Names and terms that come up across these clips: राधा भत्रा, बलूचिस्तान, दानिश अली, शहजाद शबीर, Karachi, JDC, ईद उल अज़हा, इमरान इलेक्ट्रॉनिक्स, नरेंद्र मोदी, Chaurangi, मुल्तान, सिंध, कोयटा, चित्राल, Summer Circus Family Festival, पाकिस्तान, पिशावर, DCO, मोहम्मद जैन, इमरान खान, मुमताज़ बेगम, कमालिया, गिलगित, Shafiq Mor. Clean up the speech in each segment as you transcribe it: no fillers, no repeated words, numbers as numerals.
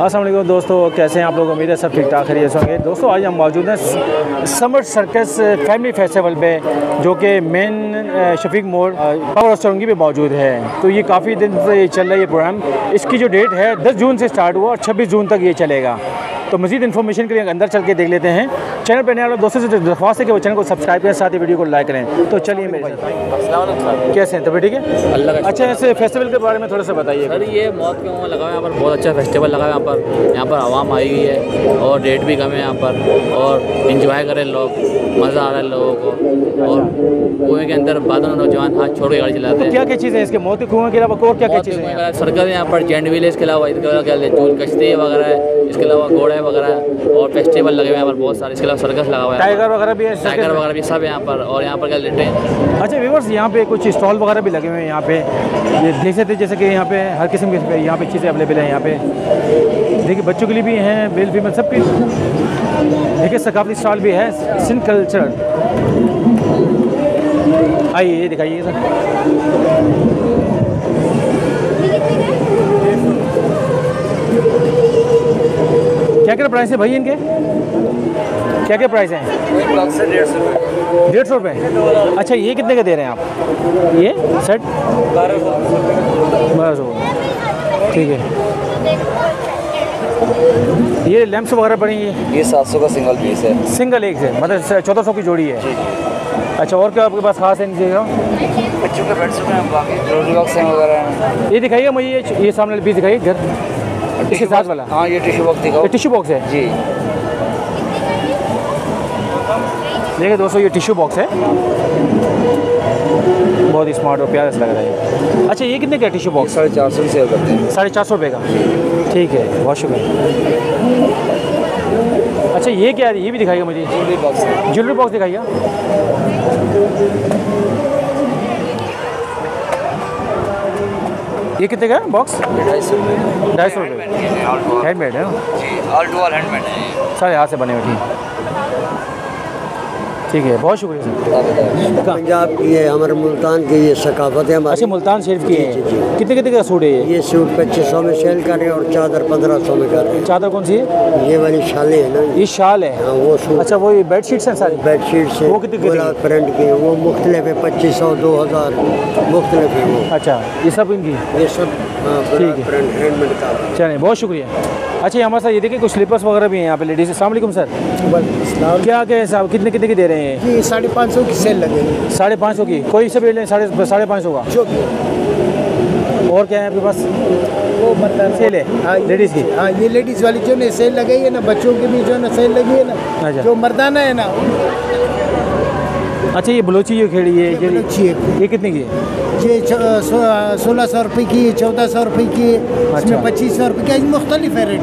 अस्सलाम वालेकुम दोस्तों, कैसे हैं आप लोग? उम्मीद है सब ठीक ठाक खैरियत होंगे। दोस्तों आज हम मौजूद हैं समर सर्कस फैमिली फेस्टिवल पे, जो कि मेन शफीक मोड़ पावरहाउस चौरंगी पे मौजूद है। तो ये काफ़ी दिन से ये चल रहा है ये प्रोग्राम। इसकी जो डेट है 10 जून से स्टार्ट हुआ और 26 जून तक ये चलेगा। तो मज़ीद इन्फॉर्मेशन के लिए अंदर चल के देख लेते हैं। चैनल पर नए वाले दोस्तों से दरख्वास्त है कि वो चैनल को सब्सक्राइब करें, साथ ही वीडियो को लाइक करें। तो चलिए मेरे साथ, कैसे हैं? तो ठीक है, अल्लाह। अच्छा, इस फेस्टिवल के बारे में थोड़ा सा बताइए। सर ये मौत के लगा है यहाँ पर, बहुत अच्छा फेस्टिवल लगा है यहाँ पर। यहाँ पर आवाम आई हुई है और रेट भी कम है यहाँ पर, और इन्जॉय करें लोग, मज़ा आ रहा है लोगों को। और कुएँ के अंदर बादल नौजवान हाथ छोड़ के गाड़ी चलाते हैं। क्या क्या चीज़ें इसके मौत के कुएँ के अलावा और क्या क्या चीज़ें हैं? सर्कल है यहाँ पर, जेंट व्हील है, इसके अलावा झूल कश्ती वगैरह है, इसके अलावा घोड़े वगैरह, और फेस्टिवल लगे हुए यहाँ पर बहुत सारे। इसके अलावा सर्कस लगा हुआ है, टाइगर वगैरह भी है, टाइगर वगैरह भी सब यहाँ पर। और यहाँ पर क्या लेते हैं। अच्छा व्यूअर्स, यहाँ पे कुछ स्टॉल वगैरह भी लगे हुए हैं यहाँ पे, ये देख सकते हैं। जैसे कि यहाँ पे हर किस्म के यहाँ पे चीज़ें अवेलेबल हैं। यहाँ पे देखिए बच्चों के लिए भी हैं, मेल फीमेल सब की। देखिए सकाफती स्टॉल भी है, सिंध कल्चर। आइए दिखाइए सर। क्या क्या प्राइस है भाई इनके? क्या क्या प्राइस है? 150 रुपये। अच्छा ये कितने का दे रहे हैं आप ये सेट? 1200। ठीक है। ये लैम्प्स वगैरह पड़ेंगे, ये 700 का सिंगल पीस है, सिंगल एक से मतलब 1400 की जोड़ी है। अच्छा और क्या आपके पास खास है इनके? बच्चों के बेड्स वगैरह ये दिखाइए मुझे, ये सामने पीस दिखाइए घर इसके साथ वाला। हाँ ये टिश्यू बॉक्स दिखाओ। ये टिश्यू बॉक्स है जी। देखिए दोस्तों ये टिश्यू बॉक्स है, बहुत स्मार्ट और प्यारा लग रहा है। अच्छा ये कितने का टिश्यू बॉक्स? 450 सेल करते हैं, 450 रुपये का। ठीक है, बहुत शुक्रिया। अच्छा ये क्या है? ये भी दिखाइए मुझे। ज्वेलरी बॉक्स, ज्वेलरी बॉक्स दिखाइए। ये कितने का बॉक्स? 250 रुपये। हैंडमेड है ना? ऑल टू ऑल हैंडमेड है, सारे हाथ से बने हुए। ठीक है, बहुत शुक्रिया। पंजाब की है, हमारे मुल्तान की ये सकाफत है हमारी। अच्छा मुल्तान शरीफ की है। कितने कितने का सूट है ये? सूट 2500 में सेल कर रहे हैं, और चादर 1500 में कर रहे हैं। चादर कौन सी है? ये वाली शाले है ना, ये शाल है वो सूट। अच्छा वो बेड शीट्स हैं सारी? बेड शीट्स हैं, वो कितने प्रिंट की है? वो मुख्तलिफ है, 2500, 2000 मुख्तलिफ है वो। अच्छा ये सब इनकी, ये सब ठीक है, हैंडमेड का। चलिए बहुत शुक्रिया। अच्छा हमारे साथ ये देखिए कुछ स्लीपर्स वगैरह भी हैं यहाँ पे लेडीज़। अस्सलाम वालेकुम सर। क्या क्या है साहब, कितने कितने की दे रहे हैं? 550 की सेल लगेगी। 550 की कोई सब ले लें, 550 का जो भी। और क्या है आपके पास? वो मतलब सेल है लेडीज़ की। हाँ ये लेडीज़ वाली जो ना सेल लगी है ना, बच्चों की भी जो ना सेल लगी है ना, जो मर्दाना है ना। अच्छा ये बलोची जो खेड़ी है ये कितने की है? ये 1600 रुपये की, 1400 रुपये की, इसमें 2500 रुपये की, मुख्तलिफ है रेट।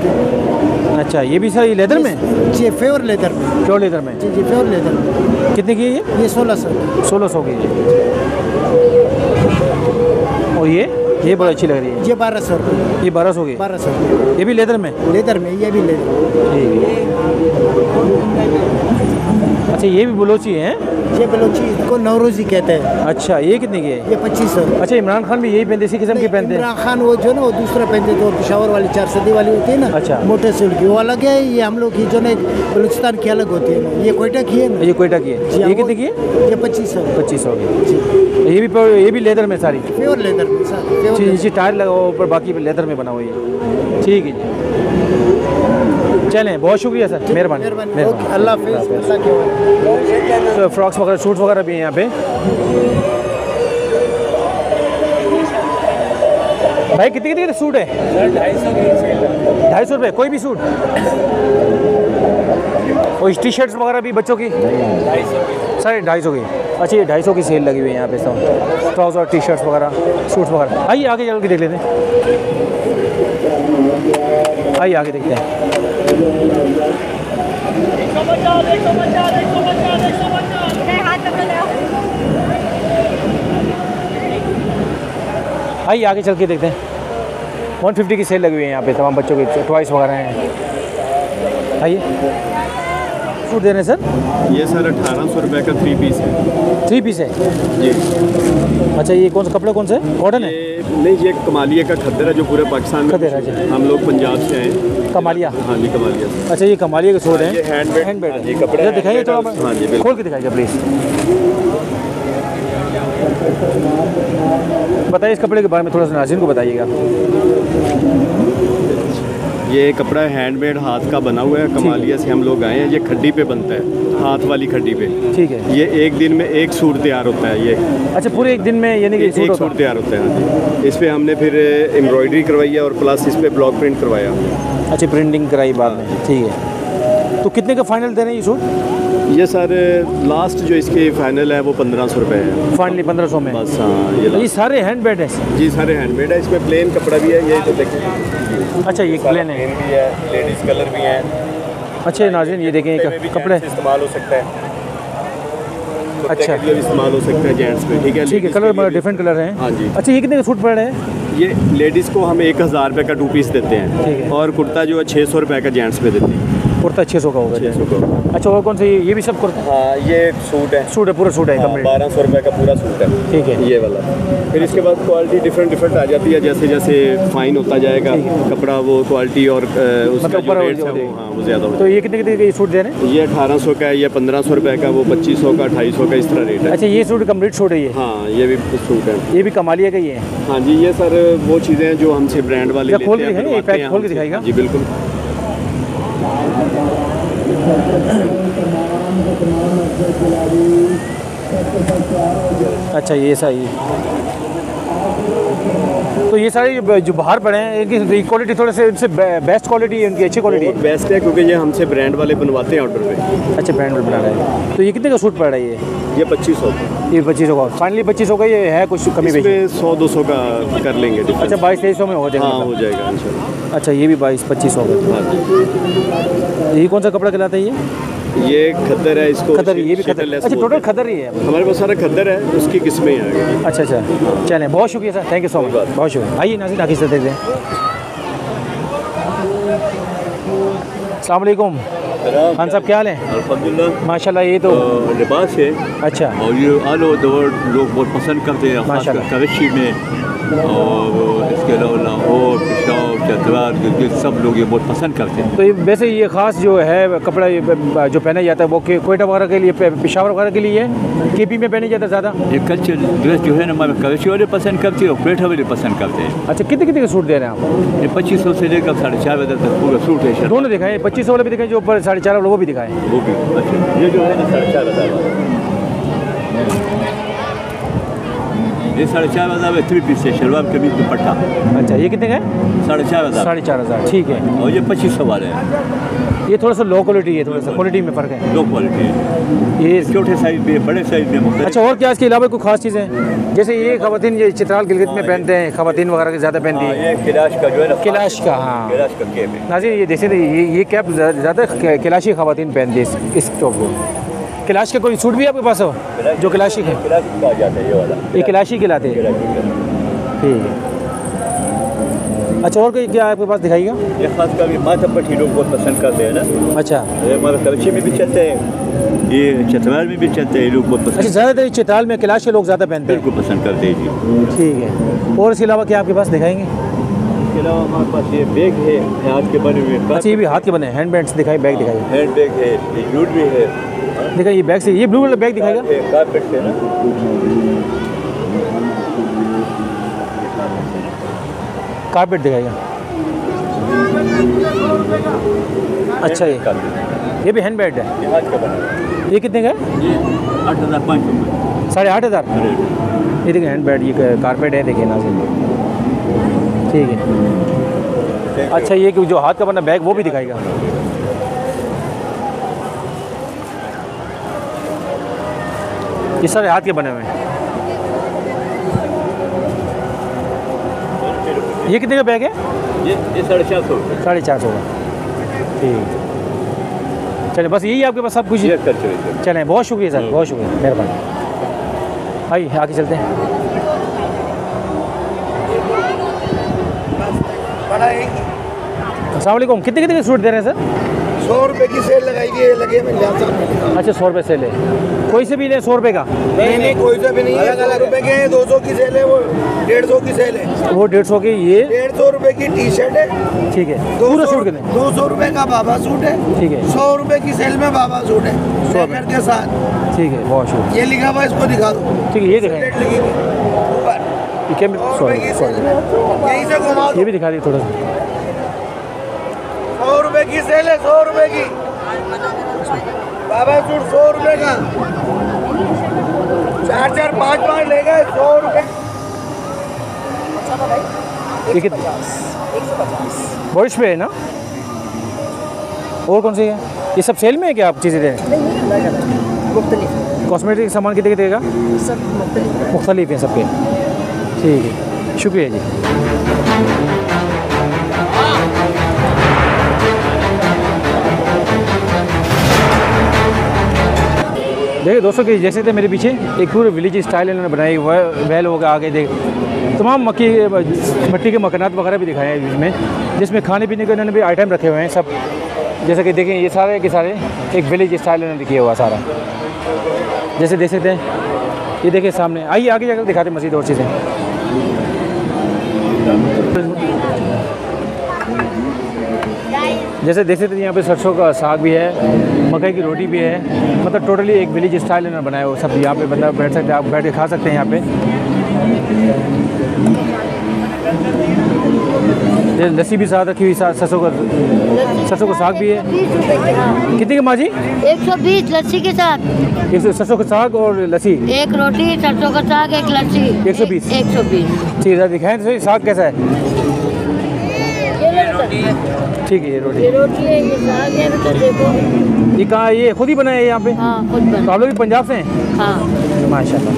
अच्छा ये भी सर लेदर में? जी फेवर लेदर में, प्योर लेदर में। जी जी प्योर लेदर में। कितने की है ये? 1600 की है। और ये बड़ी अच्छी लग रही है, ये 1200 रुपये। ये 1200 की, 1200। ये भी लेदर में? लेदर में, ये भी लेदर। अच्छा ये भी बलोची है? ये बलोची, इसको नौरोजी कहते हैं। अच्छा ये कितने की है? ये 2500। अच्छा इमरान खान भी यही पहनते, इसी किस्म की पहनते हैं? इमरान खान वो जो ना वो दूसरा पहनते थे, पिशावर वाली 400 वाली होती है ना। अच्छा मोटे सूट की वो अलग है, ये हम लोग की जो ना बलूचिस्तान की अलग होती है ना, ये कोयटा की है ना। ये कोयटा की है। ये कितने की है? ये 2500 की। ये भी लेदर में सारी, प्योर लेदर में सारी। टायर लगा हुआ ऊपर, बाकी लेदर में बना हुआ है। ठीक है, चलें बहुत शुक्रिया सर, मेहरबानी। अल्लाह हाफ़िज़। फ्रॉक्स वगैरह सूट वगैरह भी हैं यहाँ पे। भाई कितने सूट है? 250 रुपये कोई भी सूट। और टी शर्ट्स वगैरह भी बच्चों की 250 की। अच्छा ये 250 की सेल लगी हुई है यहाँ पे, सब ट्राउज़र टी शर्ट्स वगैरह सूट वगैरह। आइए आगे चल के देख लेते हैं, आइए आगे देखते हैं। आइए आगे चल के देखते हैं। 150 की सेल लगी हुई है यहाँ पे, तमाम बच्चों के टॉयस वगैरह हैं। आइए सूट दे रहे हैं सर। ये सर 1800 रुपये का 3 पीस है। 3 पीस है जी। अच्छा ये कौन सा कपड़ा, कौन सा कॉटन है? नहीं ये कमालिया का खद्दर है, जो पूरे पाकिस्तान में खद्दर है। हम लोग पंजाब से हैं, कमालिया। हाँ जी कमालिया। अच्छा ये कमालिया के सूट हैं, ये हैंडमेड है। ये कपड़े दिखाइए थोड़ा, हाँ जी खोल के दिखाइए प्लीज़। बताइए इस कपड़े के बारे में थोड़ा सा नाज़रीन को बताइएगा। ये कपड़ा हैंडमेड हाथ का बना हुआ है, कमालिया से हम लोग आए हैं। ये खड्डी पे बनता है, हाथ वाली खड्डी पे। ठीक है। ये एक दिन में एक सूट तैयार होता है ये। अच्छा पूरे एक दिन में यानी कि एक सूट तैयार होता है। इस पे हमने फिर एम्ब्रॉयडरी करवाई है और प्लस इस पे ब्लॉक प्रिंट करवाया। अच्छा प्रिंटिंग कराई बाद में, ठीक है। तो कितने का फाइनल दे रहे हैं ये सूट? ये सर लास्ट जो इसके फाइनल है वो 1500 रुपये है। फाइनली 1500 में बस। हाँ ये सारे हैंडमेड है। जी सारे हैंडमेड है। इसमें प्लेन कपड़ा भी है, ये तो देखिए। अच्छा ये प्लेन है भी है, लेडीज़ कलर भी है। अच्छा नाज़रीन ये देखें कपड़े इस्तेमाल हो सकता है। अच्छा इस्तेमाल हो सकता है जेंट्स में, ठीक है। ठीक है कलर बड़ा डिफरेंट कलर है। हाँ जी। अच्छा ये कितने का सूट पड़ रहे हैं? ये लेडीज़ को हम 1000 रुपये का 2 पीस देते हैं और कुर्ता जो है 600 रुपये का जेंट्स में देते हैं। कुर्ता 600 का होगा। 600 का। अच्छा और कौन सी? ये भी सब कुर्ता? हाँ ये सूट है, सूट है पूरा सूट है। 1200 रुपये का पूरा सूट है, ठीक है ये वाला। फिर इसके बाद क्वालिटी डिफरेंट डिफरेंट आ जाती है, जैसे जैसे फाइन होता जाएगा कपड़ा वो क्वालिटी और उसका जो रेट है वो, हाँ वो ज़्यादा होता है। तो ये कितने का सूट दे रहे हैं? ये 1800 का है, ये 1500 रुपये का, वो 2500 का, 2800 का इस तरह रेट है। अच्छा ये सूट कम्प्लीट सूट है ये? हाँ ये भी सूट है, ये भी कमालिया का ही है। हाँ जी ये सर वो चीज़ें हैं जो हमसे ब्रांड वाले दिखाएगा। जी बिल्कुल। अच्छा ये सही। तो ये सारे जो बाहर पड़े हैं इनकी क्वालिटी थोड़े से इनसे बेस्ट क्वालिटी है, इनकी अच्छी क्वालिटी है। बेस्ट है क्योंकि ये हमसे ब्रांड वाले बनवाते हैं ऑर्डर पे। अच्छा ब्रांड वाले बना रहे हैं। तो ये कितने का सूट पड़ रहा है ये? 2500 का। ये 2500 का फाइनली 2500 का ये है, कुछ कमी बेची 100-200 का कर लेंगे। अच्छा 2200-2300 में हो जाएगा। हाँ हो जाएगा इंशाल्लाह। अच्छा ये भी 2200-2500 का। ये कौन सा कपड़ा कहलाता है ये? ये खदर है, इसको खदर। ये भी खदर। अच्छा टोटल खदर ही है हमारे पास, सारा खदर है, उसकी किस्में हैं। अच्छा अच्छा चलें, बहुत शुक्रिया sir, thank you so much, बहुत शुक्रिया। आइए नाज़रीन आखिर से देखते हैं। अस्सलाम वालेकुम खान साहब, क्या हाल है? अल्हम्दुलिल्लाह माशाल्लाह। ये तो लिबास है। अच्छा और ये ऑल ओवर द वर्ल्ड लोग बहुत पसंद करते हैं, माशाल्लाह कराची में और इसके अलावा लाहौर, पेशावर, चतरा सब लोग ये बहुत पसंद करते हैं। तो ये वैसे ये ख़ास जो है कपड़ा जो पहना जाता है वो कोयटा वगैरह के लिए, पेशावर वगैरह के लिए, केपी में पहना जाता है ज़्यादा। ये कल्चर ड्रेस जो है ना हमारे कराची वाले पसंद करते हैं और कोयटा वाले पसंद करते हैं। अच्छा कितने कितने का सूट दे रहे हैं आप? ये 2500 से लेकर 4,500 तक पूरा सूट है। दोनों दिखाएँ, 2500 वाले भी दिखाएँ जो ऊपर 4,500 वाले वो भी दिखाएँ। वो भी अच्छा ये जो है ना 4,500 ये 4,500 है, 3 पीस है, शलवार कमीज दुपट्टा। अच्छा ये कितने का है? 4,500। 4,500 ठीक है। और ये 2500 वाले हैं। ये थोड़ा सा लो क्वालिटी है, थोड़ा सा क्वालिटी में फ़र्क है। लो क्वालिटी है, ये छोटे साइज़ में, बड़े साइज़ में। अच्छा और क्या इसके अलावा कोई खास चीज़ें हैं? जैसे ये खवातीन ये चित्राल गिलगित में पहनते हैं, खवातीन वगैरह के ज़्यादा पहनती है। कैलाश का जो है ना, कैलाश का। हाँ नाज़रीन ये जैसे ये कैप ज़्यादा कैलाशी खवातीन पहनती है। इस टॉप को कैलाश का कोई सूट भी आपके पास हो जो कैलाशी है? ये कैलाशी कहलाते हैं, ठीक है। अच्छा और कोई क्या आपके पास दिखाइएगा? ये खास कर माथा पट्टी लोग बहुत पसंद करते हैं ना। अच्छा ये हमारे कराची में भी चलते हैं, ये चतराल में भी चलते हैं, लोग बहुत पसंद। अच्छा ज़्यादातर चतराल में कैलाश के लोग ज़्यादा पहनते हैं, बिल्कुल पसंद करते हैं जी, ठीक है। और इसके अलावा क्या आपके पास दिखाएँगे? हमारे पास ये बैग है हाथ के बने हुए। अच्छा ये भी हाथ के बने हैंड बैग्स दिखाई, बैग दिखाई, हैंड बैग है, यूट भी है। देखा ये बैग से ये ब्लू कलर बैग दिखाएगा, कारपेट है ना। कारपेट दिखाएगा। अच्छा ये भी हैंड बैग है, ये हाथ का बना है। ये कितने का है? ये 8,500। 8,500। ये देखिए हैंड बैग, ये कारपेट है, देखिए नाज़रीन, ठीक है। अच्छा ये कि जो हाथ का बना बैग वो भी दिखाएगा। ये सारे हाथ के बने हुए हैं। ये कितने का बैग है? ये 4,500। 4,500 का, ठीक। चले बस यही आपके पास सब कुछ? चले बहुत शुक्रिया सर, बहुत शुक्रिया, मेहरबानी। आइए आगे चलते हैं। अस्सलाम वालेकुम, कितने कितने सूट दे रहे हैं सर? 100 रुपए की सेल लगाई गई है, लगे में। अच्छा 100 रुपए सेल है, कोई से भी ले 100 रुपए का? नहीं कोई से भी नहीं है, 100 रुपए के हैं, 200 की सेल है, वो 150 की सेल है, वो 150 की, ये 150 रुपए की टी शर्ट है, ठीक है, 200 रुपए का बाबा सूट है, ठीक है, 100 रुपए की सेल में बाबा सूट है, 100 के साथ, ठीक है, बहुत शुक्रिया। ये लिखा हुआ इसको दिखा दो, ठीक है, ये दिखाएं, ये भी दिखा दी थोड़ा सा। 100 रुपए की सेल है, 100 रुपए की बाबा सूट, 100 रुपए का, 4-4 5-5 ले गए, 100 रुपए। ठीक है, 150 पे है ना, और कौन सी है? ये सब सेल में है क्या? आप चीज़ें दे रहे हैं? कॉस्मेटिक सामान कितने के देगा? मुख्तलिफ है सबके, ठीक है, शुक्रिया जी। देखिए दोस्तों कि जैसे थे मेरे पीछे एक पूरे विलेज स्टाइल इन्होंने बनाई हुआ है, वैल होगा आगे देख, तमाम मक्की मट्टी के मकानात वगैरह भी दिखाए हैं इसमें, जिसमें खाने पीने के इन्होंने भी आइटम रखे हुए हैं सब, जैसा कि देखें ये सारे के सारे एक विलेज स्टाइल इन्होंने दिखाया हुआ सारा, जैसे देख सकते हैं। ये देखिए सामने, आइए आगे जाकर दिखाते मज़ीद और चीज़ें। जैसे देख सकते हैं यहाँ पे सरसों का साग भी है, मकई की रोटी भी है, मतलब टोटली एक विलेज स्टाइल इन्होंने बनाया हुआ सब, यहाँ पे बंदा बैठ सकते हैं, आप बैठ के खा सकते हैं यहाँ पे। लस्सी भी साथ रखी हुई, साथ सरसों का साग भी है। कितने के माँ जी? 120 लस्सी के साथ, सरसों का साग और लस्सी, एक रोटी, सरसों का साग, एक लस्सी, 120। 120 ठीक है, दिखाएं तो साग कैसा है? ठीक है, ये रोटी, ये साग है, ये कहाँ, ये खुद ही बनाया है यहाँ पे? हाँ, खुद बनाया। तो आप लोग भी पंजाब से हैं? हाँ, माशाल्लाह।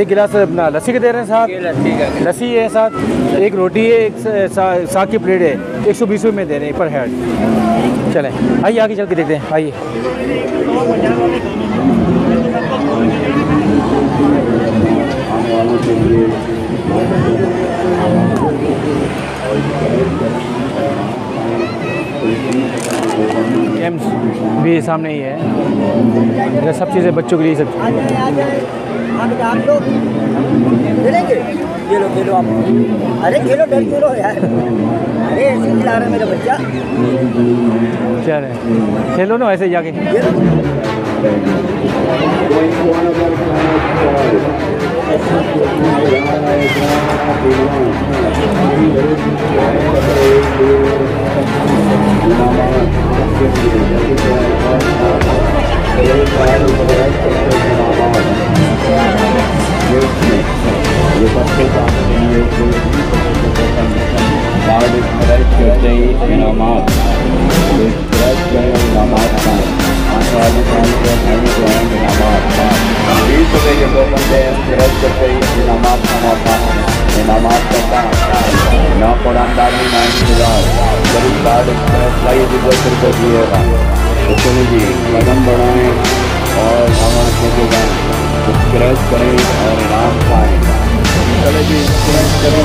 एक गिलास अपना लस्सी के दे रहे हैं साथ, लस्सी है साथ, एक रोटी है, एक साग की प्लेट है, 120 रुपये में दे रहे हैं पर हेड। चलें आइए आगे चल के देखते हैं, आइए। गेम्स भी सामने ही है, सब चीज़ें बच्चों के लिए सब। खेलो खेलो आप, अरे खेलो, डर खेलो यार, अरे ऐसे खिला रहा है मेरा बच्चा, क्या है, खेलो ना ऐसे जाके। जी कदम बढ़ाएं और हमारे सब्सक्राइब करें और इनाम पाएँ, चले जी सब्सक्राइब करें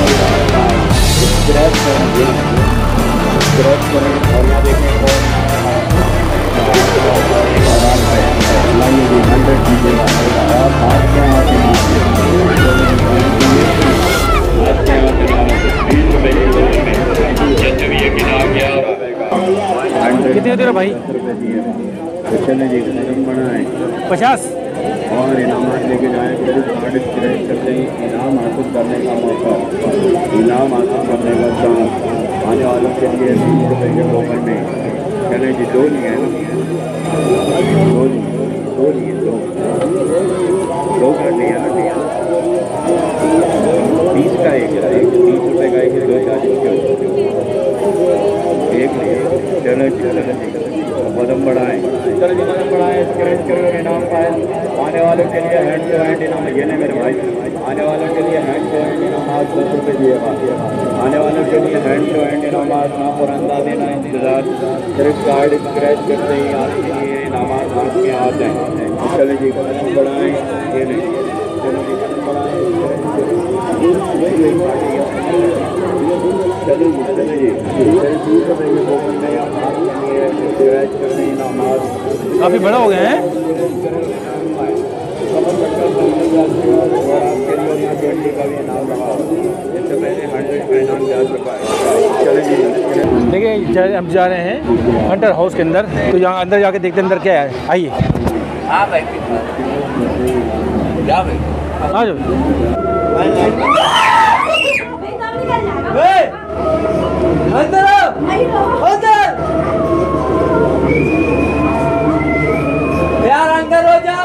और यहाँ देखें और आराम पाएँ, लाइए जी 100 चीज़ें आप आपके यहाँ के कितने दे रहे भाई? 50 और इनाम लेके जाएँ, करते ही इनाम हासिल करने का मौका, इनाम हासिल करने का चांस आने वालों के लिए 300 रुपये के मौके में। चले जी दो कर लिया, 20 का एक 30 रुपये का एक, 2 एक लिया। चलो जी कदम बढ़ाएँ, चलो जी कदम बढ़ाएँ, स्क्रैच करो इनाम पाए, आने वालों के लिए हैंड टू हैंड इनाम, ये नहीं मेरे भाई, आने वालों के लिए हैंड टू हैंड इनाम 10 रुपये दिएगा, आने वालों के लिए हैंड टू हैंड इनाम, ना पुरंदा देना इंतज़ार, सिर्फ कार्ड स्क्रैच करते ही आपके लिए इनाम हाथ में आ जाएँ। चलो जी कदम बढ़ाएँ, ये नहीं काफी बड़ा हो गया है। देखिए हम जा रहे हैं हंटर हाउस के अंदर, तो यहाँ अंदर जाके देखते हैं अंदर क्या है। आइए आ जाओ अंदर अंदर यार अंदर हो जाओ।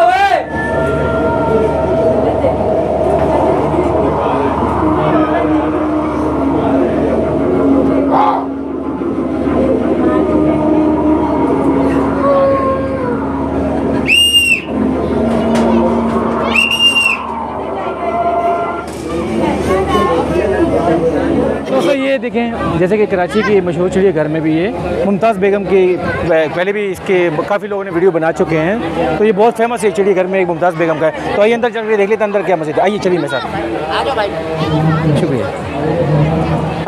ये देखें जैसे कि कराची की मशहूर चिड़ियाघर में भी ये मुमताज़ बेगम की पहले भी इसके काफ़ी लोगों ने वीडियो बना चुके हैं, तो ये बहुत फेमस है चिड़ियाघर में एक मुमताज़ बेगम का है। तो आइए अंदर चल के देख लेते हैं अंदर क्या मस्जिद है। आइए चलिए मेरे साथ, शुक्रिया।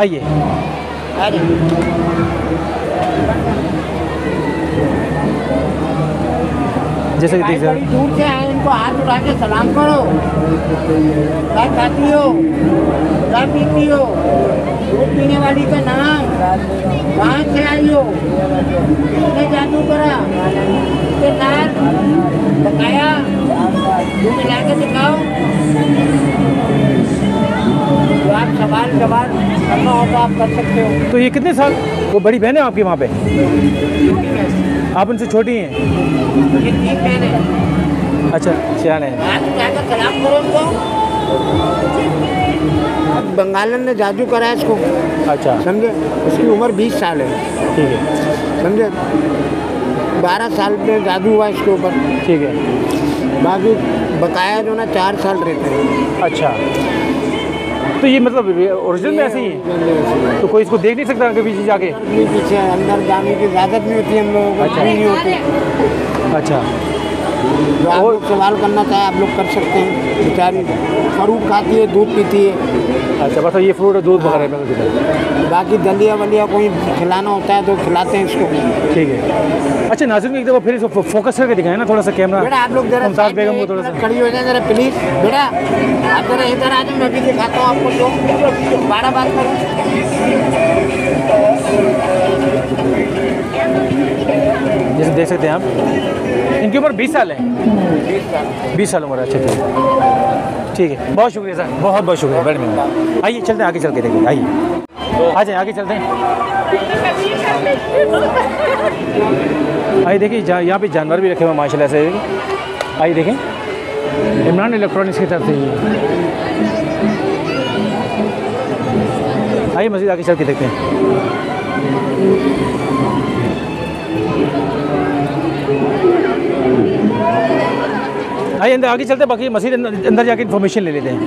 आइए जैसे कि देख रहे हैं को हाथ उठा के सलाम करो। क्या खाती हो, क्या पीती हो, दूध पीने वाली का नाम, कहाँ से आई हो, किसने जादू करा, उसके साथ बताया, दूध मिला के दिखाओ। तो आप सवाल जवाब करना होगा आप कर सकते हो। तो ये कितने साल, वो बड़ी बहन है आपकी वहाँ पे, आप उनसे छोटी हैं? ये तीन बहन है। अच्छा सियाने बंगालन ने जादू कराया इसको। अच्छा समझे, उसकी उम्र 20 साल है। ठीक है समझे, 12 साल में जादू हुआ इसके ऊपर। ठीक है, बाकी बकाया जो ना 4 साल रहते हैं। अच्छा, तो ये मतलब ओरिजिनल में ऐसे ही है, तो कोई इसको देख नहीं सकता कि पीछे जाके, पीछे अंदर जाने की इजाज़त नहीं होती हम लोगों को, नहीं होती। अच्छा, जो आप लोग सवाल करना चाहे आप लोग कर सकते हैं। बेचारी फ्रूट खाती है, दूध पीती है। अच्छा बस ये फ्रूट और दूध वगैरह है, बाकी दलिया वलिया कोई खिलाना होता है तो खिलाते हैं इसको। ठीक है। अच्छा नाज़िर एक दफ़ा फिर इसको फोकस करके दिखाएं ना थोड़ा सा कैमरा। बेटा आप लोग जरा बेगम को थोड़ा सा खड़ी हो जाए जरा प्लीज़। बेटा आप जरा इधर आ जाओ, मैं भी दिखाता हूँ आपको। लोग 12 बात करो जैसे देख सकते हैं आप। इनकी उम्र 20 साल है, 20 साल उम्र है। अच्छा ठीक है, बहुत शुक्रिया सर, बहुत बहुत शुक्रिया। बैठ मिनट आइए चलते हैं आगे, चल के देखिए। आइए आ जाए आगे चलते हैं। आइए देखिए यहाँ पे जानवर भी रखे हुए माशाल्लाह से। आइए देखें इमरान इलेक्ट्रॉनिक्स की तरफ से ही। आइए मस्जिद आगे चल के देखते हैं। आइए अंदर आगे चलते, बाकी मस्जिद अंदर जाके इन्फॉर्मेशन ले लेते हैं।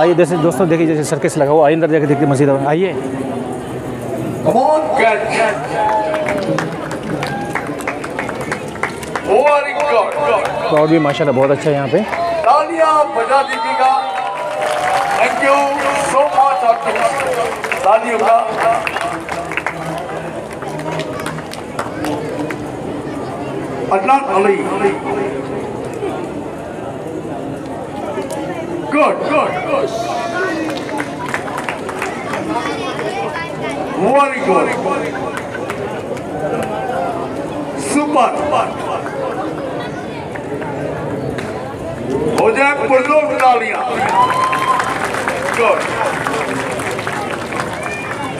आइए जैसे दोस्तों देखिए जैसे सर्कस लगा हुआ, आइए अंदर जाके देखते मस्जिद। आइए क्राउड भी माशाल्लाह बहुत अच्छा है यहाँ पे। तालियां बजा दीजिएगा, थैंक यू सो मच आपको तालियों का। Good good good, very good, super. हो जाए पुरजोर तालियां।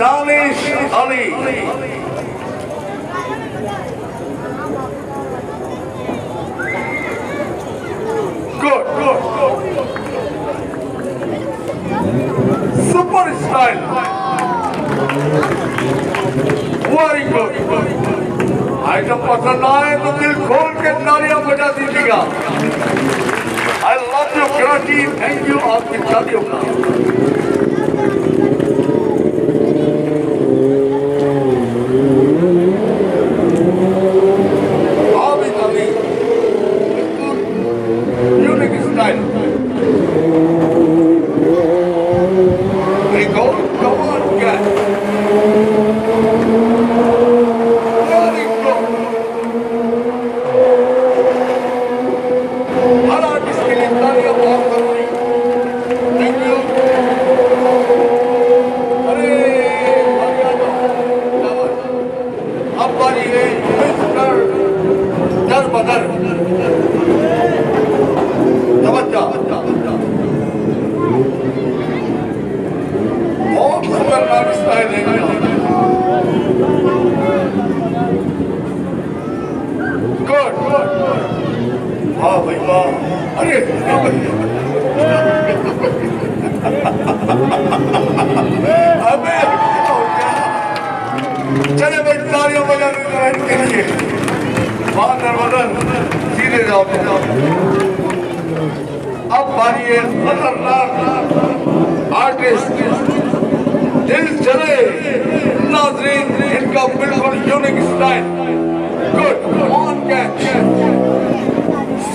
दानिश अली, good good, super style, very good. Item पसंद आए तो दिल खोल के तालियां बजा दीजिएगा। I love you Karachi, thank you आपकी तालियों का। Unique style. एक और कमाल क्या है?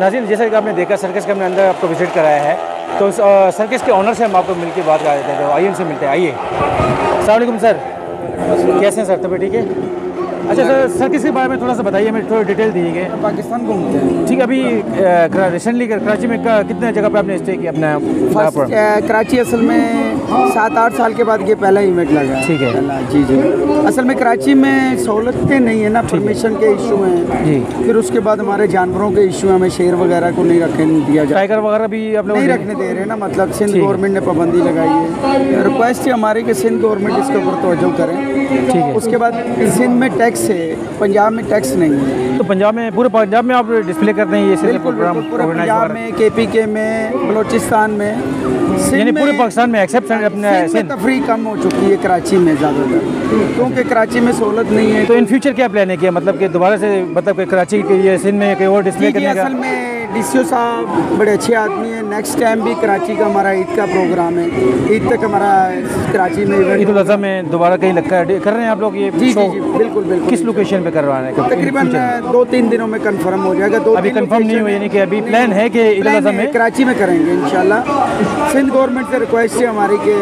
नाज़रीन, जैसा कि आपने देखा सर्कस के हमने अंदर आपको विज़िट कराया है, तो सर्कस के ऑनर से हम आपको मिलकर बात कर देते हैं। तो आइए उनसे मिलते हैं। आइए, अस्सलाम वालेकुम सर, कैसे हैं सर? तब ठीक है। अच्छा सर, सर्कस के बारे में थोड़ा सा बताइए, हमें थोड़ी डिटेल दीजिए। पाकिस्तान घूमते हैं, ठीक है। अभी रिसेंटली कराची में कितने जगह पर आपने स्टे किया अपना? कराची असल में 7-8 साल के बाद ये पहला इवेंट लगा, ठीक है जी जी। असल में कराची में सहूलतें नहीं है ना, परमिशन के इशू हैं जी। फिर उसके बाद हमारे जानवरों के इशू हैं, हमें शेर वगैरह को नहीं रखने दिया जाता, टाइगर वगैरह भी आप लोग नहीं रखने दे रहे ना। मतलब सिंध गवर्नमेंट ने पाबंदी लगाई है। रिक्वेस्ट है हमारी कि सिंध गवर्नमेंट इसके ऊपर तवज्जो करें, ठीक है। उसके बाद सिंध में टैक्स है, पंजाब में टैक्स नहीं है। तो पंजाब में, पूरे पंजाब में आप डिस्प्ले करते हैं ये प्रोग्राम? पंजाब में, KPK में, बलोचिस्तान में, यानी पूरे पाकिस्तान में एक्सेप्ट अपने तफरी कम हो चुकी है कराची में ज़्यादातर, क्योंकि कराची में सहूलत नहीं है। तो इन फ्यूचर क्या प्लान है किया, मतलब कि दोबारा से, मतलब कि कराची के लिए सिंध में कोई और डिस्प्ले करने का? असल में DCO साहब बड़े अच्छे आदमी हैं। नेक्स्ट टाइम भी कराची का हमारा ईद का प्रोग्राम है, ईद तक हमारा कराची में इवेंट, ईद उल अज़हा में दोबारा कहीं लगता है, कर रहे हैं आप लोग ये? जी जी बिल्कुल बिल्कुल। किस लोकेशन पे करवा रहे हैं? तकरीबन 2-3 दिनों में कंफर्म हो जाएगा। अभी कंफर्म नहीं हुआ, यानी कि अभी प्लान है कि ईद उल अज़हा में कराची में करेंगे इंशाल्लाह। सिंध गवर्नमेंट से रिक्वेस्ट है हमारी कि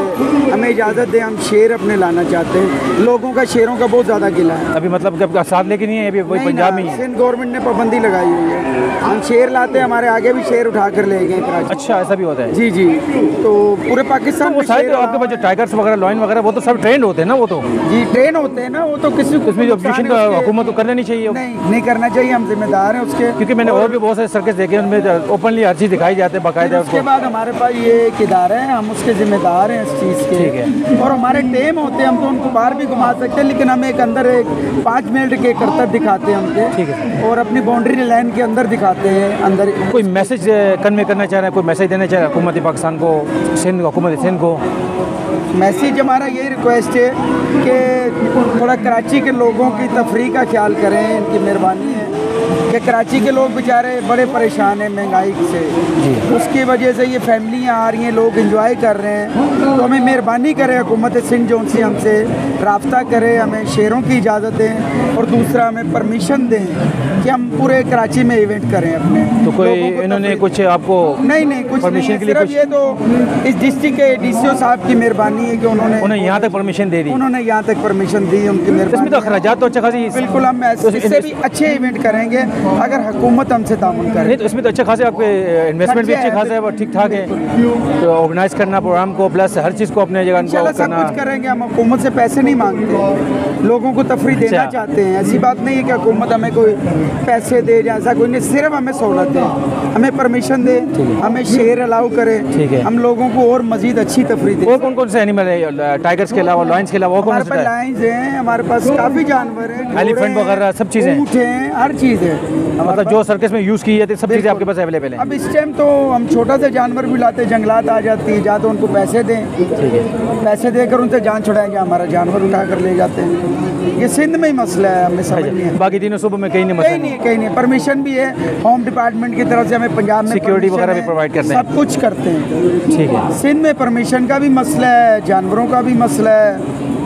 हमें इजाज़त दें, हम शेर अपने लाना चाहते हैं। लोगों का शेरों का बहुत ज़्यादा गिला है अभी, मतलब साथ लेके नहीं है अभी, वही पंजाब में ही। सिंध गवर्नमेंट ने पाबंदी लगाई हुई है, हम शेर लाते हैं, हमारे आगे भी शेर उठा कर ले गए कराची। अच्छा, ऐसा भी होता है जी जी। तो पूरे पाकिस्तान में शायद आपके पास जो टाइगर्स वगैरह, लॉयन वगैरह, वो तो सब ट्रेंड होते हैं ना? वो तो जी ट्रेंड होते हैं ना, वो तो किसी उसमें जो ऑब्जेक्शन का हुकूमत तो करना नहीं चाहिए, नहीं करना चाहिए, हम जिम्मेदार हैं उसके। क्योंकि मैंने और भी बहुत सारे सर्कस देखे, उनमें ओपनली हर चीज़ दिखाई जाती है बाकायदा। उसके बाद हमारे पास ये एक इदारा है, हम उसके जिम्मेदार हैं इस चीज़ के, ठीक है। और हमारे टीम होते हैं, हम तो उनको बाहर भी घुमा सकते हैं, लेकिन हम एक अंदर एक 5 मिनट के करतब दिखाते हैं हमको, ठीक है। और अपनी बाउंड्री लाइन के अंदर दिखाते हैं। अंदर कोई मैसेज कन्वे करना चाह रहे हैं, मैसेज देना चाहिए हुकूमत पाकिस्तान को, सिंध हुकूमत सिंध को? मैसेज हमारा यही रिक्वेस्ट है कि थोड़ा कराची के लोगों की तफरी का ख्याल करें, इनकी मेहरबानी है कि ये कराची के लोग बेचारे बड़े परेशान हैं महंगाई से, उसकी वजह से ये फैमिलियाँ आ रही हैं, लोग एंजॉय कर रहे हैं। तो हमें मेहरबानी करें हुकूमत सिंध जो उनसे हमसे रब्ता करे, हमें शेयरों की इजाज़त दें और दूसरा हमें परमिशन दें कि हम पूरे कराची में इवेंट करें अपने। तो कोई इन्होंने कुछ आपको नहीं नहीं कुछ परमिशन के लिए कुछ? ये तो इस डिस्ट्रिक्ट के DCO साहब की मेहरबानी है कि उन्होंने यहाँ तक परमिशन दे दी, उन्होंने यहाँ तक परमिशन दी, उनकी मेहरबानी। तो खर्चात तो अच्छा खासी, बिल्कुल हम इससे भी अच्छे इवेंट करेंगे अगर हुकूमत हमसे तामुन करे। तो इसमें तो अच्छा खासा आपके इन्वेस्टमेंट भी अच्छी खासा है और ठीक ठाक है, तो ऑर्गेनाइज करना प्रोग्राम को प्लस हर चीज़ को अपने जगह इंशाल्लाह सब कुछ करेंगे। हम हुकूमत से पैसे नहीं मांगते, लोगों को तफरी देना चाहते हैं। ऐसी बात नहीं है कि हुकूमत हमें कोई पैसे दे या ऐसा कोई नहीं, सिर्फ हमें सहूलत दें, हमें परमिशन दें, हमें शेयर अलाउ करें, हम लोगों को और मज़ीद अच्छी तफरी दें। और कौन कौन से एनिमल है टाइगर्स के अलावा, लायंस के अलावा? हमारे पास लायंस हैं, हमारे पास काफ़ी जानवर हैं, एलिफेंट वगैरह सब चीज़ें हैं, हर चीज़ है मतलब जो सर्कस में यूज़ की जाती है सब चीज़ें आपके पास अवेलेबल है। अब इस टाइम तो हम छोटा सा जानवर भी लाते हैं, जंगलात आ जाती है, जाते उनको पैसे दें, पैसे देकर उनसे जान छुड़ाएंगे, हमारा जानवर उठा कर ले जाते हैं। ये सिंध में ही मसला है, हमें समझ नहीं है, बाकी तीनों सूबों में कहीं नहीं, मसला नहीं, कहीं नहीं। परमिशन भी है, होम डिपार्टमेंट की तरफ से हमें पंजाब में सिक्योरिटी वगैरह भी प्रोवाइड करते हैं, सब कुछ करते हैं। ठीक है, सिंध में परमिशन का भी मसला है, जानवरों का भी मसला है,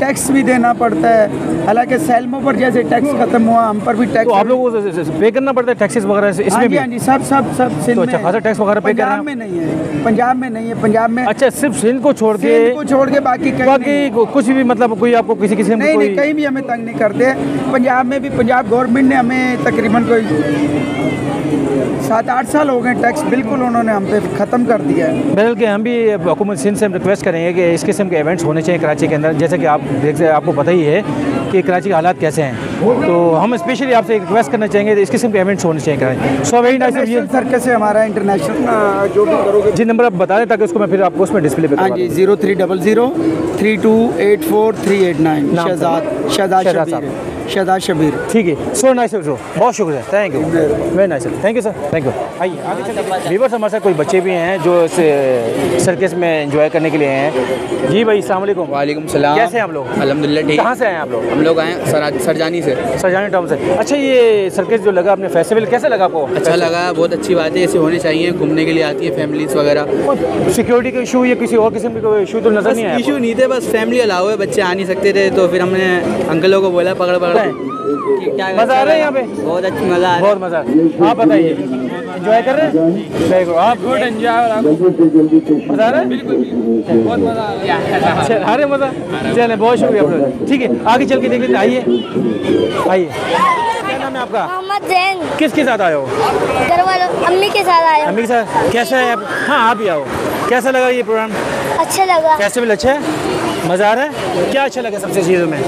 टैक्स भी देना पड़ता है, हालांकि सैलमों पर जैसे टैक्स खत्म हुआ हम पर भी टैक्स। तो आप लोगों को पे करना पड़ता है टैक्सेस वगैरह इसमें भी? हाँ जी सब सब सब सिंध में। तो अच्छा खासा टैक्स वगैरह पे करना? पंजाब में नहीं है, पंजाब में नहीं है, पंजाब में अच्छा सिर्फ सिंध को छोड़ के बाकी कुछ भी मतलब कोई आपको किसी किसी में नहीं, कहीं भी हमें तंग नहीं करते। पंजाब में भी पंजाब गवर्नमेंट ने हमें तकरीबन कोई 7-8 साल हो गए, टैक्स बिल्कुल उन्होंने हम पे ख़त्म कर दिया है। बल्कि हम भी हुकूमत सिंध से हम रिक्वेस्ट करेंगे कि इस किस्म के इवेंट्स होने चाहिए कराची के अंदर। जैसे कि आप आपको पता ही है कि कराची के हालात कैसे हैं, तो हम स्पेशली आपसे रिक्वेस्ट करना चाहेंगे इस किस्म के इवेंट्स होने चाहिए Karachi. So very nice circus है हमारा इंटरनेशनल, जो भी करोगे जी नंबर आप बता दें ताकि उसको मैं फिर आपको उसमें डिस्प्ले पे। हाँ जी 0300328438 9 शहजाद शबीर। ठीक है, सो नाइस सर, बहुत शुक्रिया, thank you very nice sir, thank you sir, thank you. आइए व्यूअर्स हमारे साथ कोई बच्चे भी हैं जो इस सर्कस में एंजॉय करने के लिए हैं। जी भाई अस्सलाम वालेकुम। वालेकुम सलाम, कैसे हैं आप लोग? अल्हम्दुलिल्लाह ठीक। कहाँ से आए आप लोग? हम लोग आए सरजानी से, सरजानी टाउन से। अच्छा ये सर्कस जो लगा आपने फेस्टिवल कैसा लगा आपको? अच्छा लगा, बहुत अच्छी बात है, ऐसे होने चाहिए, घूमने के लिए आती है फैमिलीज वगैरह। सिक्योरिटी का इशू या किसी और किस्म का इशू तो नज़र नहीं आया? इशू नहीं थे, बस फैमिली अलाउ है, बच्चे आ नहीं सकते थे तो फिर हमने अंकलों को बोला पकड़ पकड़। मज़ा आ रहा है यहाँ पे? बहुत अच्छा मज़ा आ रहा है, बहुत मज़ा। आप बताइए एंजॉय कर रहे हैं? देखो आप गुड एंजॉय, मज़ा आ रहा है? बिल्कुल बहुत मज़ा आ रहा है, मज़ा। चले बहुत शुक्रिया आप लोग, ठीक है आगे चल के देख लेते। आइए आइए, आपका मोहम्मद जैन। किसके साथ आए हो? घर वालों, अम्मी के साथ आए। अम्मी के साथ? कैसा है आप? हाँ आप ही आओ। कैसा लगा ये प्रोग्राम? अच्छा लगा। फेस्टिवल अच्छा है, मज़ा आ रहा है? क्या अच्छा लगा सबसे चीज़ों में?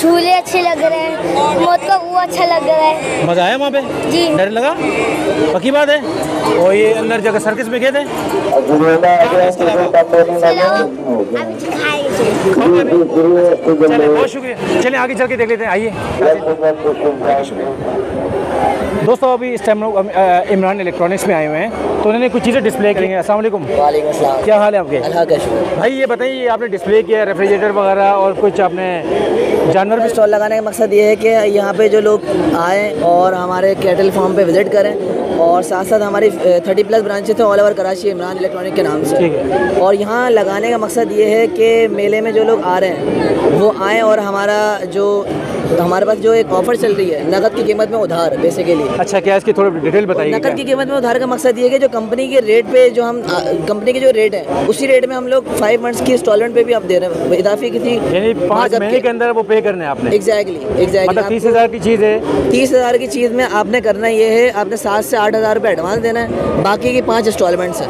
झूले अच्छे लग रहे हैं, मौत का वो अच्छा लग रहा है। मज़ा आया वहाँ पे? जी। डर लगा? पक्की बात है। और ये अंदर जगह सर्कस में गए थे? चले बहुत शुक्रिया, चले आगे चल के देख लेते हैं। आइए दोस्तों, अभी इस टाइम लोग इमरान इलेक्ट्रॉनिक्स में आए हुए हैं तो उन्होंने कुछ चीज़ें डिस्प्ले करेंगे। अस्सलाम वालेकुम। वालेकुम अस्सलाम, क्या हाल है आपके? अल्लाह का शुक्र। भाई ये बताइए, आपने डिस्प्ले किया रेफ्रिजरेटर वगैरह और कुछ आपने जानवर पे स्टॉल लगाने का मकसद ये है कि यहाँ पे जो लोग आएँ और हमारे कैटल फार्म पे विज़िट करें, और साथ साथ हमारी 30+ ब्रांचेस हैं all over Karachi Imran electronic के नाम से। ठीक है। और यहाँ लगाने का मकसद ये है कि मेले में जो लोग आ रहे हैं वो आएँ, और हमारा जो हमारे पास जो एक ऑफ़र चल रही है नकद की कीमत में उधार पैसे के लिए। अच्छा क्या इसकी थोड़ी डिटेल बताइए? नकद की कीमत में उधार का मकसद ये है कि जो कंपनी के रेट पे जो हम कंपनी के जो रेट है उसी रेट में हम लोग 5 मंथ्स की इंस्टॉलमेंट पे भी आप दे रहे हैं, इजाफी किसी 5 महीने के अंदर वो पे करने आपने। एग्जैक्टली। मतलब 30,000 की चीज़ है, 30,000 की चीज़ में आपने करना ये है, आपने 7 से 8 हज़ार रुपये एडवांस देना है, बाकी की 5 इंस्टॉलमेंट्स है।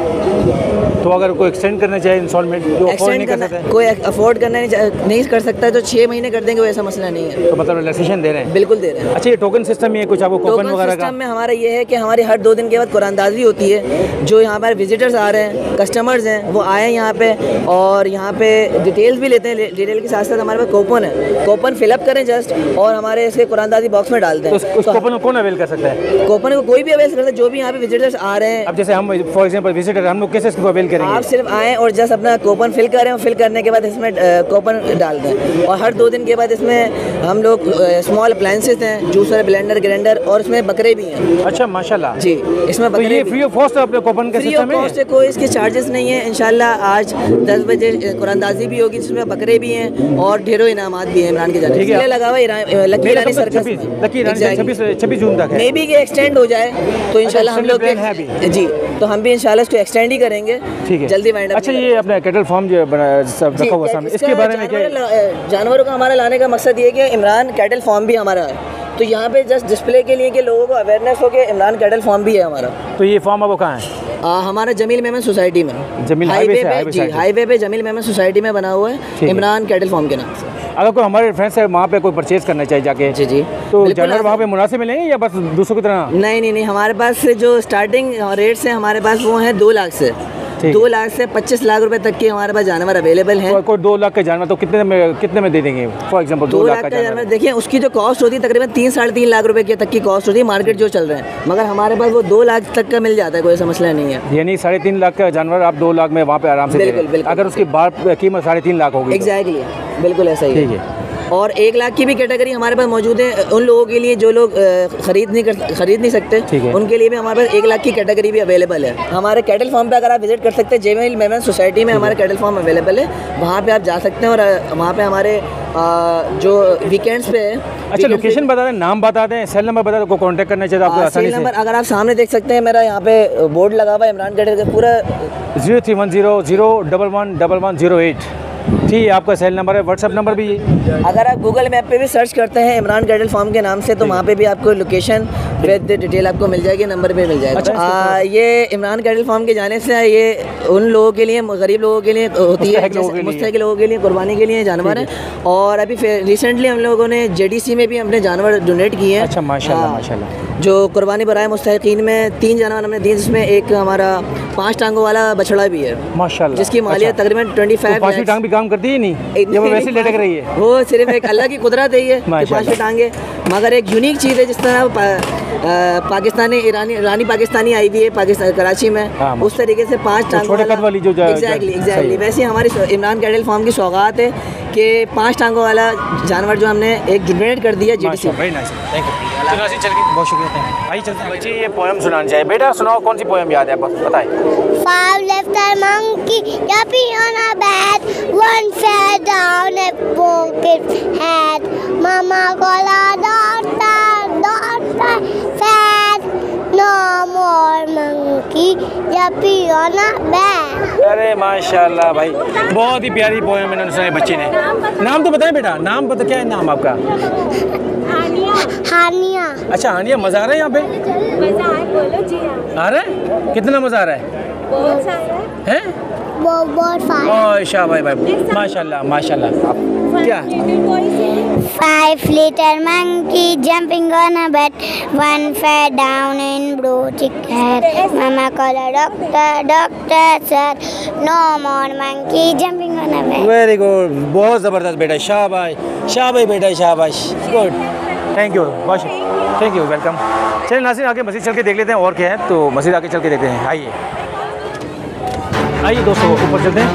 तो अगर कोई एक्सटेंड करना चाहिए इंस्टॉलमेंट जो अफोर्ड नहीं कर सकता, कोई अफोर्ड करना नहीं कर सकता है तो 6 महीने कर देंगे, वो ऐसा मसला नहीं है। तो मतलब रिलैक्सेशन दे रहे हैं? बिल्कुल दे रहे हैं। अच्छा ये टोकन सिस्टम है कुछ आपको? टोकन सिस्टम में हमारा ये है कि हमारी हर 2 दिन के बाद कुरानदाजी होती है, जो यहाँ पर विजिटर्स आ रहे हैं कस्टमर्स हैं वो आए यहाँ पर और यहाँ पर डिटेल्स भी लेते हैं। डिटेल के साथ साथ हमारे पास कूपन है, कूपन फिलअप करें जस्ट और हमारे इसे कुरानदाजी बॉक्स में डालते हैं। उस कूपन को कौन अवेल कर सकता है? कूपन को कोई भी अवेल कर सकता है, जो भी यहाँ पे विजिटर्स आ रहे हैं। अब जैसे हम फॉर एग्जाम्पल विजिटर, हम लोग कैसे इसको अवेल? आप सिर्फ आएँ और जस्ट अपना कूपन फिल करें, और फिल करने के बाद इसमें कूपन डाल दें। और हर 2 दिन के बाद इसमें हम लोग स्मॉल अप्लायंसेस हैं, जूसर, ब्लेंडर, ग्राइंडर और इसमें बकरे भी हैं। अच्छा माशाल्लाह जी, इसमें तो ये फ्री ऑफ कॉस्ट आपके कूपन के सिस्टम में है, कोई इसके चार्जेस नहीं है। इंशाल्लाह आज 10 बजे कुरानंदाजी भी होगी जिसमें बकरे भी हैं और ढेरों इनामात भी हैं इमरान के जाने से। लगा हुआ lucky Rani circus, lucky Rani 26 जून तक है, मे बी एक्सटेंड हो जाए तो इंशाल्लाह हम लोग जी तो हम भी इंशाल्लाह इसको एक्सटेंड ही करेंगे। ठीक है जल्दी वाइंड अप। अच्छा ये अपना कैटल फार्म जो रखा हुआ सामने, इसके बारे में क्या? जानवरों का हमारा लाने का मकसद ये कि इमरान कैटल फार्म भी हमारा है, तो यहाँ पे जस्ट डिस्प्ले के लिए कि लोगों को अवेयरनेस हो कि इमरान कैटल फार्म भी है हमारा। तो ये फार्म आपको कहाँ है? हमारा जमील मेमन सोसाइटी में, जमील हाईवे पे जमील मेमन सोसाइटी में बना हुआ है, इमरान कैटल फार्म के नाम से। अगर कोई हमारे फ्रेंड्स है वहाँ पे कोई परचेज़ करना चाहिए जाके जी जी, तो जानवर वहाँ पे मुनासिब मिलेंगे या बस दूसरों की तरह? नहीं, हमारे पास जो स्टार्टिंग रेट्स हैं हमारे पास वो हैं 2 लाख से, 2 लाख से 25 लाख रुपए तक के हमारे पास जानवर अवेलेबल हैं। कोई 2 लाख का जानवर तो कितने में दे देंगे? फॉर एग्जांपल 2 लाख का जानवर देखिए उसकी जो कॉस्ट होती है तकरीबन 3-3.5 लाख रुपए के तक की कॉस्ट होती है मार्केट जो चल रहे हैं, मगर हमारे पास वो 2 लाख तक का मिल जाता है, कोई ऐसा मसला नहीं है। यानी 3.5 लाख का जानवर आप 2 लाख में वहाँ पे आराम से, बिल्कुल अगर उसकी बार कीमत 3.5 लाख होगी। एग्जैक्टली बिल्कुल ऐसा ही है। और 1 लाख की भी कैटेगरी हमारे पास मौजूद है उन लोगों के लिए जो लोग खरीद नहीं सकते, उनके लिए भी हमारे पास 1 लाख की कैटेगरी भी अवेलेबल है। हमारे कैटल फार्म पे अगर आप विजिट कर सकते हैं, जेमेल मेमन सोसाइटी में हमारा कैटल फार्म अवेलेबल है, वहाँ पे आप जा सकते हैं और वहाँ पे हमारे जो वीकेंड्स पे है। अच्छा लोकेशन बता दें, नाम बता दें, सेल नंबर बता दें, को कॉन्टैक्ट करना चाहिए आपको आसानी से। नंबर अगर आप सामने देख सकते हैं मेरा यहाँ पे बोर्ड लगा हुआ है इमरान कैटल का पूरा, 031001110108 जी आपका सेल नंबर है। व्हाट्सएप नंबर भी है, अगर आप गूगल मैप पे भी सर्च करते हैं इमरान कैटल फार्म के नाम से तो वहाँ पे भी आपको लोकेशन विद डिटेल आपको मिल जाएगी, नंबर भी मिल जाएगा। अच्छा, ये इमरान कैटल फार्म के जाने से ये उन लोगों के लिए, गरीब लोगों के लिए होती है, मुस्तहक लोगों के लिए, कुर्बानी के लिए जानवर है। और अभी रिसेंटली हम लोगों ने JDC में भी हमने जानवर डोनेट किए हैं। अच्छा माशाल्लाह माशाल्लाह, जो कुर्बानी बराए मुस्तहकीन में 3 जानवर हमने दिए, जिसमें एक हमारा 5 टांगों वाला बछड़ा भी है माशाल्लाह, जिसकी मालियत तकरीबन 25 काम करती ही नहीं, ये वो वैसे लटक रही है, वो सिर्फ एक अल्लाह की कुदरत है ये 5 टांगे। मगर एक यूनिक चीज़ है जिस तरह पाकिस्तानी रानी पाकिस्तानी आई हुई है पाकिस्तान कराची में, उस तरीके से 5 टांगों वाली जो एग्जैक्टली वैसे हमारी इमरान कैटल फार्म की सौगात है कि 5 टांगों वाला जानवर जो हमने एक डोनेट कर दिया JDC। बहुत शुक्रिया। ये पोएम सुनाना चाहिए बेटा, सुनाओ कौन सी पोएम याद है आपको, बताएं। One fell down and broke its head. Mama called out, "Daughter, fed no more monkey, yuppie on a bed." अरे माशाल्लाह भाई, बहुत ही प्यारी पोएम मैंने सुनाई बच्चे ने। नाम तो बताएं बेटा, नाम बता, क्या है नाम आपका? हानिया। अच्छा हानिया, मजा आ रहा है यहाँ पे? मजा आ बोलो जी आ रहा है? कितना मजा आ रहा है? बहुत सारा है। माशा भाई भाई माशाल्लाह माशाल्लाह। क्या? 5 little monkey jumping on a bed, one fell down and broke its head. Mama called a doctor, doctor said no more monkey jumping on a bed. Very good, बहुत ज़बरदस्त बेटा, शाबाश शाबाश बेटा शाबाश, गुड, थैंक यू, बहुत thank you, welcome. चलिए नासिर आगे मस्जिद चल के देख लेते हैं और क्या है, तो मस्जिद आगे चल के देखते हैं। आइए आइए दोस्तों ऊपर चलते हैं,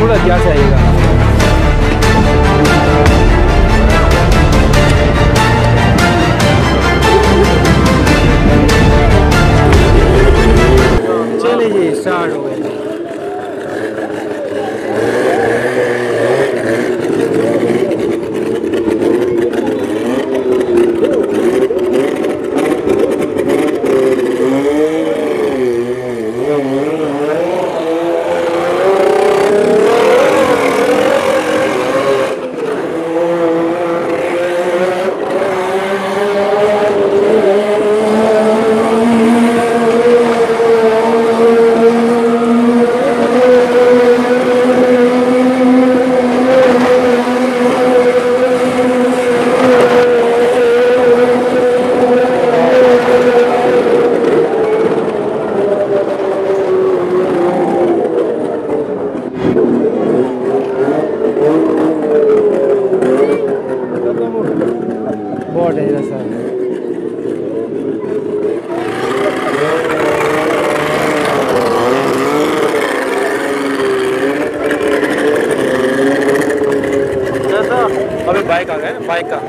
थोड़ा क्या चाहिएगा। जायका।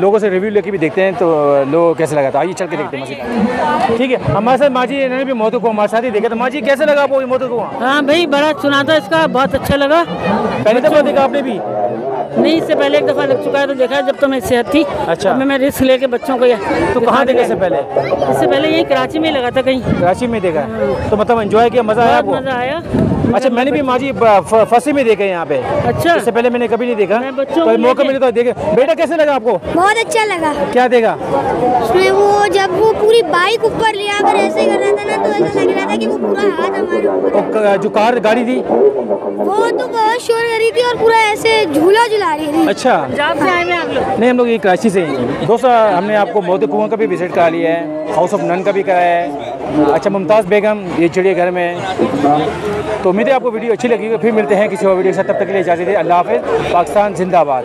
लोगों से रिव्यू लेके भी देखते हैं तो लोग कैसे लगा था, आइए चल के देखते हैं मस्जिद। ठीक है, हमारे साथ माजी इन्होंने भी मौतों को हमारे साथ ही देखा था। माजी कैसे लगा आपको मौतों को? हाँ भाई, बड़ा सुना था इसका, बहुत अच्छा लगा। पहले दफा देखा आपने भी? नहीं, इससे पहले एक दफ़ा लग चुका है तो देखा है, जब तो मैं सेहत थी। अच्छा, मैं रिस्क लेके बच्चों को। तो कहाँ देखा इससे पहले? इससे पहले यही कराची में लगा था, कहीं कराची में देखा। तो मतलब एंजॉय किया, मज़ा आया? मज़ा आया। अच्छा, मैंने भी माजी फंसी में देखा है यहाँ पे। अच्छा, इससे पहले मैंने कभी नहीं देखा, तो मौका मिले तो देखे। बेटा कैसे लगा आपको? बहुत अच्छा लगा। क्या देखा उसमें? वो जब वो पूरी बाइक ऊपर लिया अगर ऐसे कर रहा था ना, तो ऐसा लग रहा था कि वो पूरा हाथ हमारे ऊपर। जो कार गाड़ी थी वो तो बहुत शोर कर रही थी और पूरा ऐसे झूला झूला रही थी। अच्छा, पंजाब से आए हैं आप लोग? नहीं, हम लोग ये कराची से हैं। दोस्तों, हमने आपको मौत कुआं का भी विजिट करा लिया है, हाउस ऑफ नन का भी कराया है। अच्छा, मुमताज़ बेगम ये चिड़ियाघर में है। तो उम्मीद है आपको वीडियो अच्छी लगेगी। फिर मिलते हैं किसी और वीडियो के साथ, तब तक के लिए इजाज़त है। अल्लाह हाफ़िज़। पाकिस्तान जिंदाबाद।